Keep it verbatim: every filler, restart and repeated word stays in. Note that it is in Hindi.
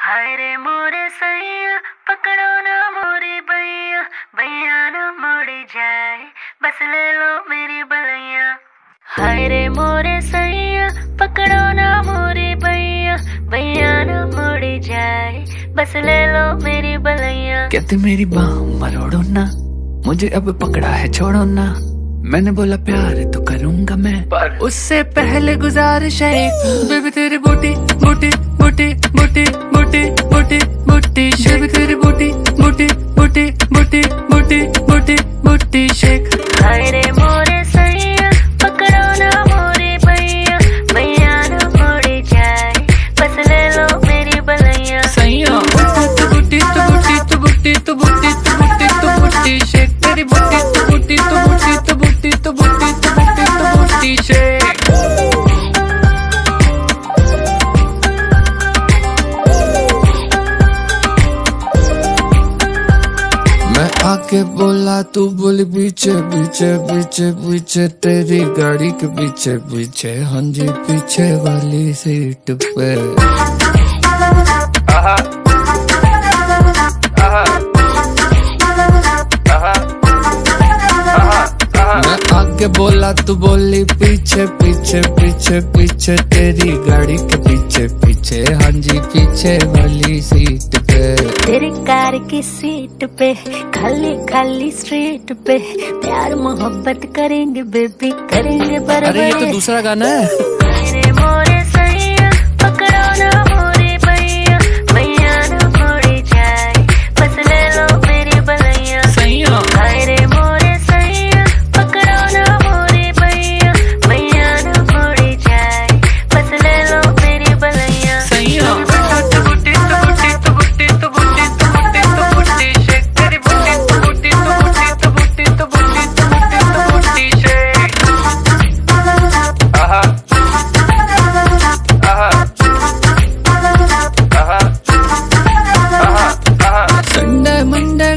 हाय रे मोरे सैया पकड़ो ना मोरे भैया, भैया ना मोरे जाए बस ले लो मेरी बलैया। हाय रे मोरे सैया पकड़ो ना मोरे भैया, भैया ना मोरे जाए बस ले लो मेरी बलैया। कहते मेरी बाहों मरोड़ो ना, मुझे अब पकड़ा है छोड़ो ना। मैंने बोला प्यार तो करूंगा मैं, पर उससे पहले गुजारिश है बेबी तेरी बूटी बूटी बूटी बूटी बूटी बूटी बूटी बेबी तेरी बूटी बूटी बूटी बूटी बूटी बूटी बूटी शेक। हाय रे मोरे सैया पकड़ो ना मोरे भैया, भैया ना मोरे जाए बस ले लो मेरी बलैया। सैया तो बूटी तो बूटी तो बूटी तो बूटी तो बूटी तो बूटी शेक तेरी बूटी तो बूटी तो बूटी तो तो बूटी तो बूटी तो बूटी शेक। मैं आके बोला तू बोली पीछे पीछे पीछे पीछे तेरी गाड़ी के पीछे पीछे, हाँ जी पीछे वाली सीट पे। आहा। आहा। के बोला तू बोली पीछे पीछे पीछे पीछे तेरी गाड़ी के पीछे पीछे, हाँ जी पीछे वाली सीट पे। तेरी कार की सीट पे खाली खाली स्ट्रीट पे प्यार मोहब्बत करेंगे बेबी करेंगे बर्बाद। अरे ये तो दूसरा गाना है। मेरे मोरे सैया पकड़ो ना मोरे भैया, भैया ना मोरे जाए बस ले लो मेरी बलैया। सैया मेरे मोरे सैया पकड़ो ना मोरे भैया, भैया ना मोरे जाए बस ले लो मेरी बलैया। सैया तो बूटी तो बूटी तो बूटी तो बूटी तो बूटी तो बूटी शेक तेरी बूटी तो बूटी तो बूटी तो बूटी तो बूटी तो बूटी तो बूटी शेक। आहा आहा आहा आहा आहा संडे मंडे